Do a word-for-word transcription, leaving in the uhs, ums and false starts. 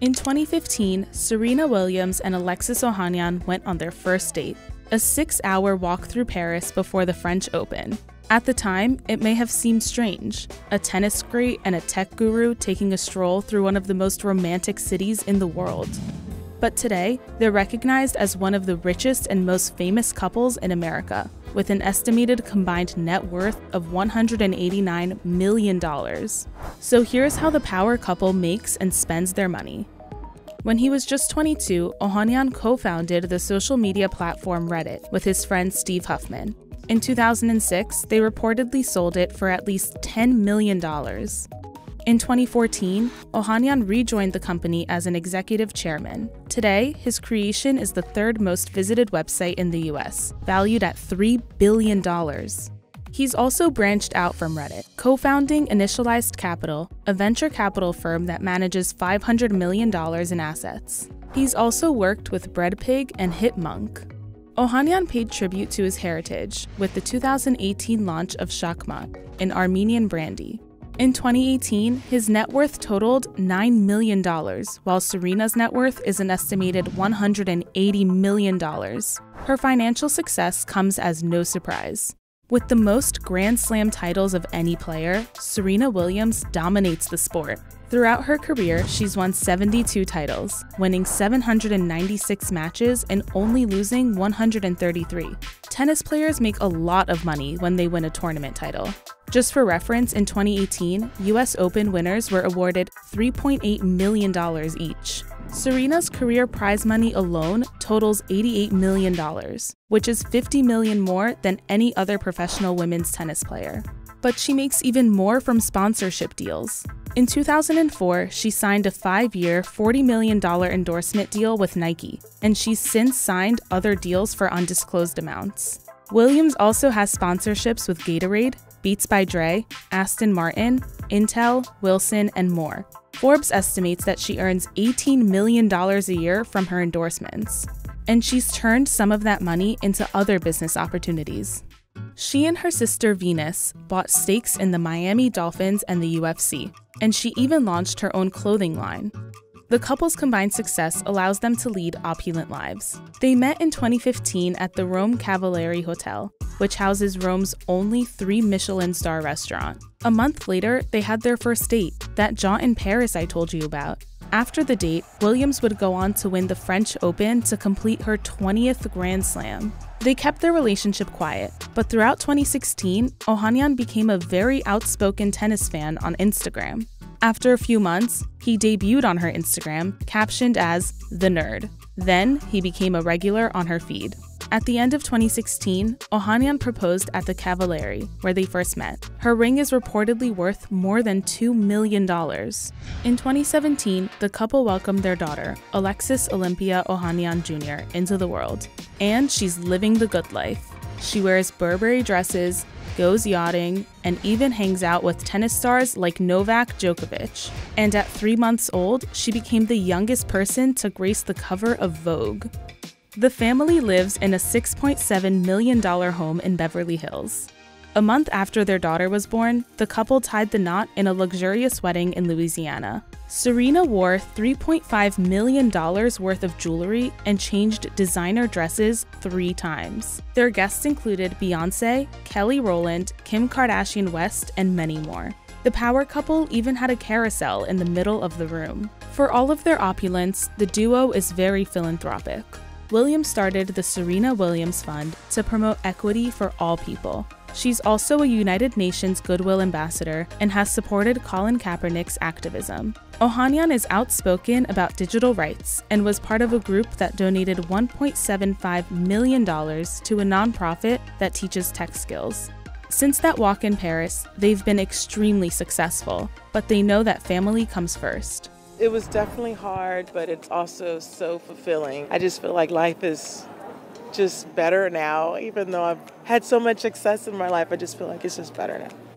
In twenty fifteen, Serena Williams and Alexis Ohanian went on their first date, a six-hour walk through Paris before the French Open. At the time, it may have seemed strange, a tennis great and a tech guru taking a stroll through one of the most romantic cities in the world. But today, they're recognized as one of the richest and most famous couples in America, with an estimated combined net worth of one hundred eighty-nine million dollars. So here's how the power couple makes and spends their money. When he was just twenty-two, Ohanian co-founded the social media platform Reddit with his friend Steve Huffman. In two thousand six, they reportedly sold it for at least ten million dollars. In twenty fourteen, Ohanian rejoined the company as an executive chairman. Today, his creation is the third most visited website in the U S, valued at three billion dollars. He's also branched out from Reddit, co-founding Initialized Capital, a venture capital firm that manages five hundred million dollars in assets. He's also worked with Breadpig and Hitmonk. Ohanian paid tribute to his heritage with the two thousand eighteen launch of Shakhmat, an Armenian brandy. In twenty eighteen, his net worth totaled nine million dollars, while Serena's net worth is an estimated one hundred eighty million dollars. Her financial success comes as no surprise. With the most Grand Slam titles of any player, Serena Williams dominates the sport. Throughout her career, she's won seventy-two titles, winning seven hundred ninety-six matches and only losing one hundred thirty-three. Tennis players make a lot of money when they win a tournament title. Just for reference, in twenty eighteen, U S Open winners were awarded three point eight million dollars each. Serena's career prize money alone totals eighty-eight million dollars, which is fifty million dollars more than any other professional women's tennis player. But she makes even more from sponsorship deals. In two thousand four, she signed a five-year, forty million dollars endorsement deal with Nike, and she's since signed other deals for undisclosed amounts. Williams also has sponsorships with Gatorade, Beats by Dre, Aston Martin, Intel, Wilson, and more. Forbes estimates that she earns eighteen million dollars a year from her endorsements, and she's turned some of that money into other business opportunities. She and her sister Venus bought stakes in the Miami Dolphins and the U F C, and she even launched her own clothing line. The couple's combined success allows them to lead opulent lives. They met in twenty fifteen at the Rome Cavalieri Hotel, which houses Rome's only three Michelin star restaurant. A month later, they had their first date, that jaunt in Paris I told you about. After the date, Williams would go on to win the French Open to complete her twentieth Grand Slam. They kept their relationship quiet, but throughout twenty sixteen, Ohanian became a very outspoken tennis fan on Instagram. After a few months, he debuted on her Instagram, captioned as The Nerd. Then, he became a regular on her feed. At the end of twenty sixteen, Ohanian proposed at the Cavalieri, where they first met. Her ring is reportedly worth more than two million dollars. In twenty seventeen, the couple welcomed their daughter, Alexis Olympia Ohanian Junior, into the world. And she's living the good life. She wears Burberry dresses, goes yachting, and even hangs out with tennis stars like Novak Djokovic. And at three months old, she became the youngest person to grace the cover of Vogue. The family lives in a six point seven million dollar home in Beverly Hills. A month after their daughter was born, the couple tied the knot in a luxurious wedding in Louisiana. Serena wore three point five million dollars worth of jewelry and changed designer dresses three times. Their guests included Beyoncé, Kelly Rowland, Kim Kardashian West, and many more. The power couple even had a carousel in the middle of the room. For all of their opulence, the duo is very philanthropic. Williams started the Serena Williams Fund to promote equity for all people. She's also a United Nations Goodwill Ambassador and has supported Colin Kaepernick's activism. Ohanian is outspoken about digital rights and was part of a group that donated one point seven five million dollars to a nonprofit that teaches tech skills. Since that walk in Paris, they've been extremely successful, but they know that family comes first. It was definitely hard, but it's also so fulfilling. I just feel like life is just better now. Even though I've had so much success in my life, I just feel like it's just better now.